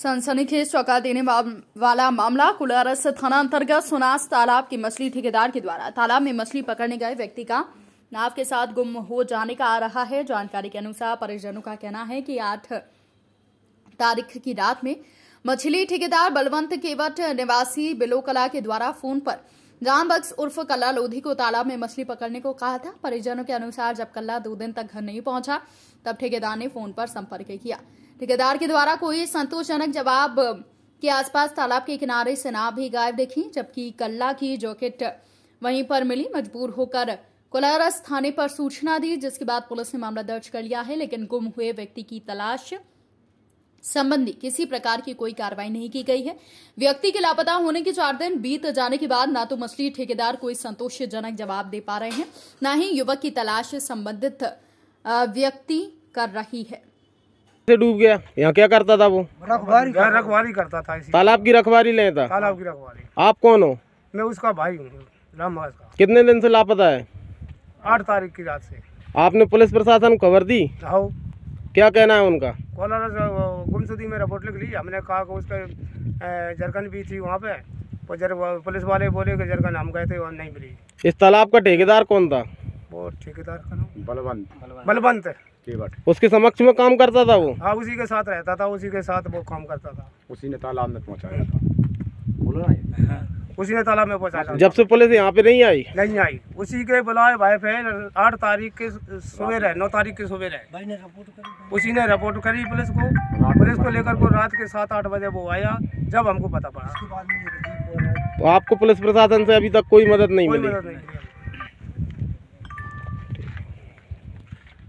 सनसनीखेज चौंका देने वाला मामला कोलारस थाना अंतर्गत सोनास तालाब के मछली ठेकेदार के द्वारा तालाब में मछली पकड़ने गए व्यक्ति का नाव के साथ गुम हो जाने का आ रहा है। जानकारी के अनुसार परिजनों का कहना है कि 8 तारीख की रात में मछली ठेकेदार बलवंत केवट निवासी बिलोकला के द्वारा फोन पर जामबक्स उर्फ कल्ला लोधी को तालाब में मछली पकड़ने को कहा था। परिजनों के अनुसार जब कल्ला 2 दिन तक घर नहीं पहुंचा तब ठेकेदार ने फोन पर संपर्क किया। ठेकेदार के द्वारा कोई संतोषजनक जवाब के आसपास तालाब के किनारे से नाव भी गायब देखी, जबकि कल्ला की जैकेट वहीं पर मिली। मजबूर होकर कोलारस थाने पर सूचना दी, जिसके बाद पुलिस ने मामला दर्ज कर लिया है, लेकिन गुम हुए व्यक्ति की तलाश संबंधी किसी प्रकार की कोई कार्रवाई नहीं की गई है। व्यक्ति के लापता होने के 4 दिन बीत जाने के बाद ना तो मछली ठेकेदार कोई संतोषजनक जवाब दे पा रहे हैं, ना ही युवक की तलाश संबंधित व्यक्ति कर रही है। डूब गया, यहाँ क्या करता था? वो रखवाली करता था, तालाब की रखवाली लेता। तालाब की रखवाली। आप कौन हो? मैं उसका भाई हूँ, रामवास का। कितने दिन से लापता है? 8 तारीख की रात से। आपने पुलिस प्रशासन को खबर दी? क्या कहना है उनका? कोलारस गुमशुदी में रिपोर्ट लिख ली। हमने कहा कि उसका जरकन भी थी वहाँ पे, पुलिस वाले बोले कि जरकन हम गए थे वहाँ नहीं मिली। इस तालाब का ठेकेदार कौन था? वो ठेकेदार का नाम बलवंत केवट। उसके समक्ष में काम करता था वो? हाँ, उसी के साथ रहता था, उसी के साथ वो काम करता था। उसी ने तालाब में पहुँचाया था, उसी ने तालाब में पहुँचाया। जब से पुलिस यहाँ पे नहीं आई? नहीं आई। उसी के बुलाए भाई बहन 8 तारीख के सुबह, 9 तारीख के सुबह रहे। उसी ने रिपोर्ट करी पुलिस को। पुलिस को लेकर को रात के 7-8 बजे वो आया, जब हमको पता पड़ा। तो आपको पुलिस प्रशासन से अभी तक कोई मदद नहीं मिली?